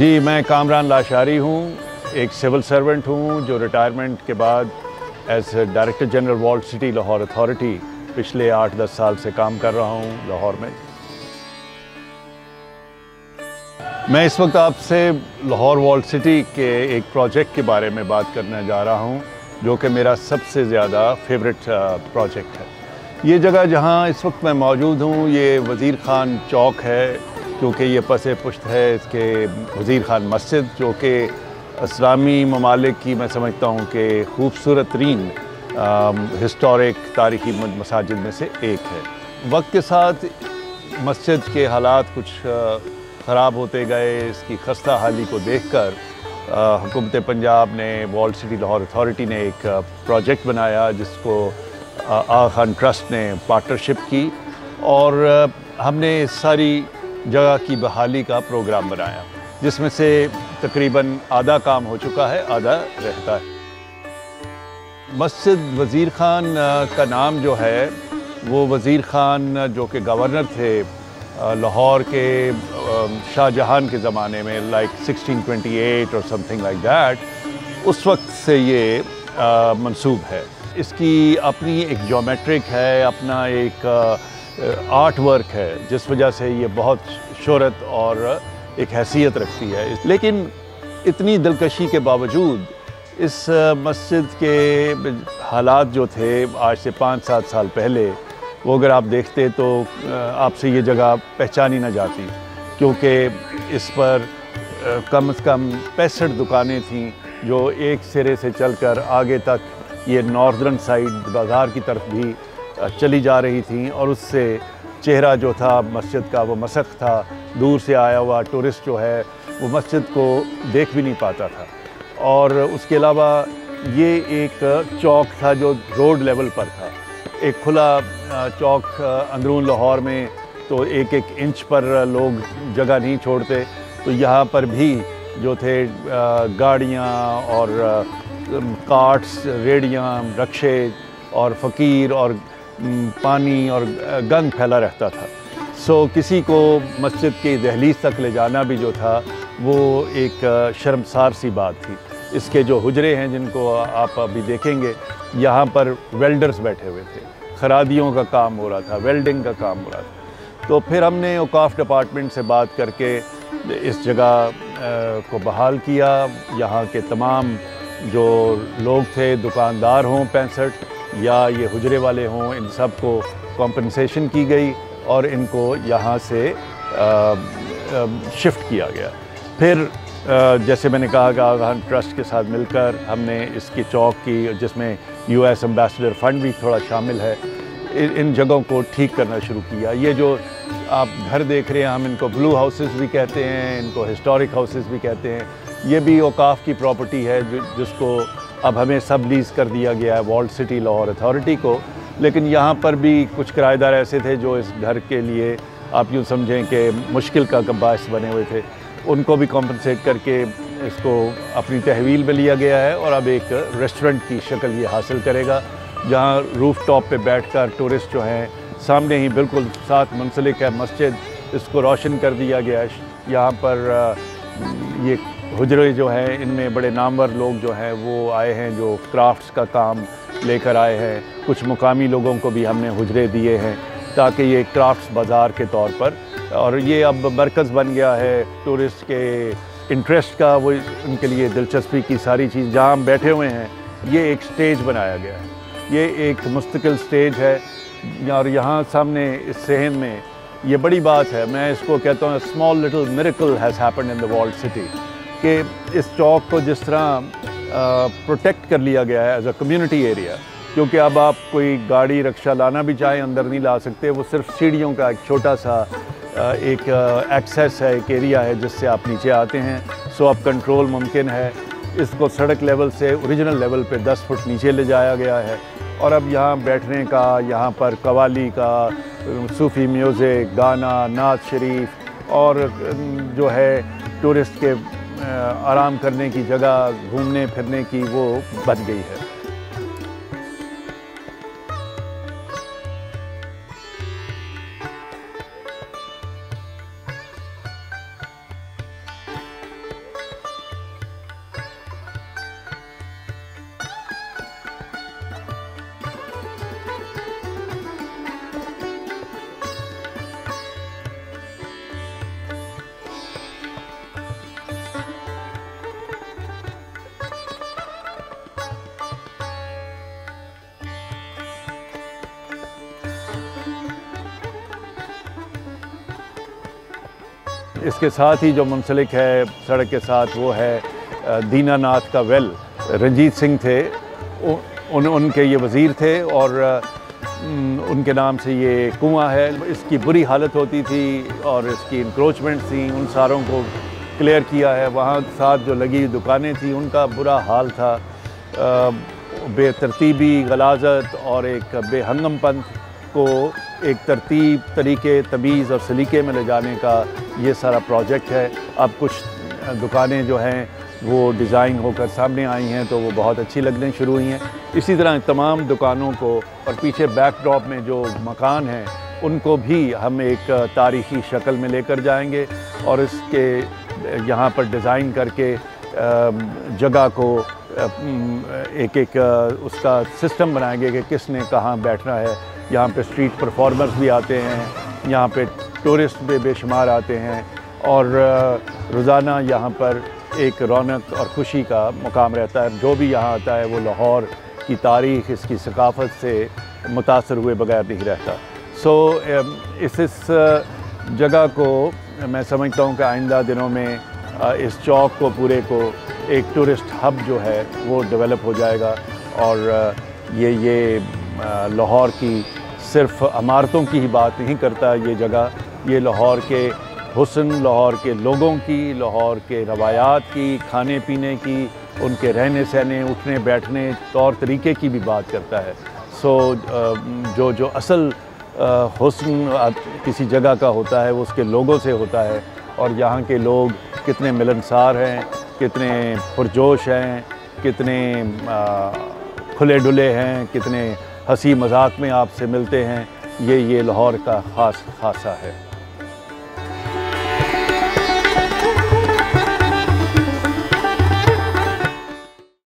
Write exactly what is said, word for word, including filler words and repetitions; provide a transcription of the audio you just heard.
जी, मैं कामरान लाशारी हूँ, एक सिविल सर्वेंट हूँ जो रिटायरमेंट के बाद as director general walled city Lahore authority पिछले आठ दस साल से काम कर रहा हूँ लाहौर में। मैं इस वक्त आपसे लाहौर वॉल्ड सिटी के एक प्रोजेक्ट के बारे में बात करने जा रहा हूँ जो कि मेरा सबसे ज़्यादा फेवरेट प्रोजेक्ट है। ये जगह जहाँ इस वक्त मैं मौजूद हूँ ये वज़ीर खान चौक है, क्योंकि ये पस पुश्त है इसके वज़ीर खान मस्जिद, जो कि इस्लामी ममालिक की मैं समझता हूँ कि खूबसूरत तरीन हिस्टोरिक तारीखी मसाजिद में से एक है। वक्त के साथ मस्जिद के हालात कुछ ख़राब होते गए, इसकी खस्ता हाली को देख कर हुकूमत पंजाब ने वॉल्ड सिटी लाहौर अथॉरिटी ने एक प्रोजेक्ट बनाया जिसको आगा खान ट्रस्ट ने पार्टनरशिप की और हमने सारी जगह की बहाली का प्रोग्राम बनाया, जिसमें से तकरीबन आधा काम हो चुका है, आधा रहता है। मस्जिद वज़ीर खान का नाम जो है वो वज़ीर खान जो कि गवर्नर थे लाहौर के शाहजहां के ज़माने में, लाइक सिक्सटीन ट्वेंटी एट और समथिंग लाइक दैट, उस वक्त से ये मंसूब है। इसकी अपनी एक ज्योमेट्रिक है, अपना एक आर्ट वर्क है, जिस वजह से ये बहुत शोहरत और एक हैसियत रखती है। लेकिन इतनी दिलकशी के बावजूद इस मस्जिद के हालात जो थे आज से पाँच सात साल पहले, वो अगर आप देखते तो आपसे ये जगह पहचानी ना जाती, क्योंकि इस पर कम से कम पैंसठ दुकानें थीं जो एक सिरे से चलकर आगे तक ये नॉर्दर्न साइड बाज़ार की तरफ भी चली जा रही थी, और उससे चेहरा जो था मस्जिद का वो मसक था। दूर से आया हुआ टूरिस्ट जो है वो मस्जिद को देख भी नहीं पाता था। और उसके अलावा ये एक चौक था जो रोड लेवल पर था, एक खुला चौक अंदरून लाहौर में, तो एक एक इंच पर लोग जगह नहीं छोड़ते, तो यहाँ पर भी जो थे गाड़ियाँ और कार्ट्स, रेडियाँ, रक्शे और फ़कीर और पानी और गंद फैला रहता था। सो किसी को मस्जिद की दहलीज तक ले जाना भी जो था वो एक शर्मसार सी बात थी। इसके जो हुजरे हैं जिनको आप अभी देखेंगे, यहाँ पर वेल्डर्स बैठे हुए थे, खरादियों का काम हो रहा था, वेल्डिंग का काम हो रहा था। तो फिर हमने औकाफ डिपार्टमेंट से बात करके इस जगह को बहाल किया। यहाँ के तमाम जो लोग थे, दुकानदार हों पैंसठ या ये हुजरे वाले हों, इन सब को कॉम्पनसेशन की गई और इनको यहाँ से आ, आ, शिफ्ट किया गया। फिर आ, जैसे मैंने कहा कि आगा खान ट्रस्ट के साथ मिलकर हमने इसकी चौक की, जिसमें यूएस एम्बेसडर फंड भी थोड़ा शामिल है, इन, इन जगहों को ठीक करना शुरू किया। ये जो आप घर देख रहे हैं, हम इनको ब्लू हाउसेस भी कहते हैं, इनको हिस्टोरिक हाउसेस भी कहते हैं। ये भी औकाफ की प्रॉपर्टी है जि, जिसको अब हमें सब लीज़ कर दिया गया है वॉल्ड सिटी लाहौर अथॉरिटी को। लेकिन यहाँ पर भी कुछ किराएदार ऐसे थे जो इस घर के लिए आप यूँ समझें कि मुश्किल का बायस बने हुए थे, उनको भी कॉम्पनसेट करके इसको अपनी तहवील में लिया गया है और अब एक रेस्टोरेंट की शक्ल ये हासिल करेगा, जहाँ रूफ़ टॉप पर बैठ कर टूरिस्ट जो हैं, सामने ही बिल्कुल साथ मुंसलिक है मस्जिद, इसको रोशन कर दिया गया है। यहाँ पर ये हुजरे जो हैं इनमें बड़े नामवर लोग जो हैं वो आए हैं, जो क्राफ्ट्स का काम लेकर आए हैं। कुछ मुकामी लोगों को भी हमने हुजरे दिए हैं ताकि ये क्राफ्ट्स बाज़ार के तौर पर, और ये अब मरकज़ बन गया है टूरिस्ट के इंटरेस्ट का, वो उनके लिए दिलचस्पी की सारी चीज़। जहाँ हम बैठे हुए हैं ये एक स्टेज बनाया गया है, ये एक मुस्तकिल स्टेज है, और यहाँ सामने इस सहन में ये बड़ी बात है, मैं इसको कहता हूँ small little miracle has happened in the walled city, कि इस चौक को जिस तरह प्रोटेक्ट कर लिया गया है एज अ कम्युनिटी एरिया, क्योंकि अब आप कोई गाड़ी रक्षा लाना भी चाहें अंदर नहीं ला सकते, वो सिर्फ सीढ़ियों का एक छोटा सा आ, एक एक्सेस है, एक एरिया है जिससे आप नीचे आते हैं। सो अब कंट्रोल मुमकिन है। इसको सड़क लेवल से ओरिजिनल लेवल पे दस फुट नीचे ले जाया गया है, और अब यहाँ बैठने का, यहाँ पर कवाली का, सूफ़ी म्यूज़िक, गाना, नात शरीफ, और जो है टूरिस्ट के आराम करने की जगह, घूमने फिरने की, वो बन गई है। इसके साथ ही जो मुंसलिक है सड़क के साथ वो है दीना नाथ का वेल। रंजीत सिंह थे उन उनके ये वज़ीर थे और उनके नाम से ये कुआं है। इसकी बुरी हालत होती थी और इसकी इंक्रोचमेंट थी, उन सारों को क्लियर किया है। वहाँ साथ जो लगी दुकानें थी उनका बुरा हाल था, बेतरतीबी, गलाजत और एक बेहंगमपन को एक तरतीब, तरीके, तमीज़ और सलीके में ले जाने का ये सारा प्रोजेक्ट है। अब कुछ दुकानें जो हैं वो डिज़ाइन होकर सामने आई हैं तो वो बहुत अच्छी लगने शुरू हुई हैं। इसी तरह तमाम दुकानों को और पीछे बैकड्रॉप में जो मकान हैं उनको भी हम एक तारीख़ी शक्ल में लेकर जाएंगे और इसके यहाँ पर डिज़ाइन करके जगह को एक एक उसका सिस्टम बनाएंगे कि किसने कहाँ बैठना है। यहाँ पे स्ट्रीट परफॉर्मर्स भी आते हैं, यहाँ पे टूरिस्ट भी बेशुमार आते हैं और रोज़ाना यहाँ पर एक रौनक और ख़ुशी का मुकाम रहता है। जो भी यहाँ आता है वो लाहौर की तारीख़, इसकी सकाफ़त से मुतासर हुए बगैर नहीं रहता। सो इस इस जगह को मैं समझता हूँ कि आइंदा दिनों में इस चौक को पूरे को एक टूरिस्ट हब जो है वो डेवलप हो जाएगा और ये ये लाहौर की सिर्फ इमारतों की ही बात नहीं करता ये जगह, ये लाहौर के हुस्न, लाहौर के लोगों की, लाहौर के रवायात की, खाने पीने की, उनके रहने सहने, उठने बैठने, तौर तरीके की भी बात करता है। सो जो जो असल हुस्न किसी जगह का होता है वो उसके लोगों से होता है और यहाँ के लोग कितने मिलनसार हैं, कितने पुरजोश हैं, कितने खुले डुले हैं, कितने हंसी मजाक में आपसे मिलते हैं, ये ये लाहौर का ख़ास खासा है।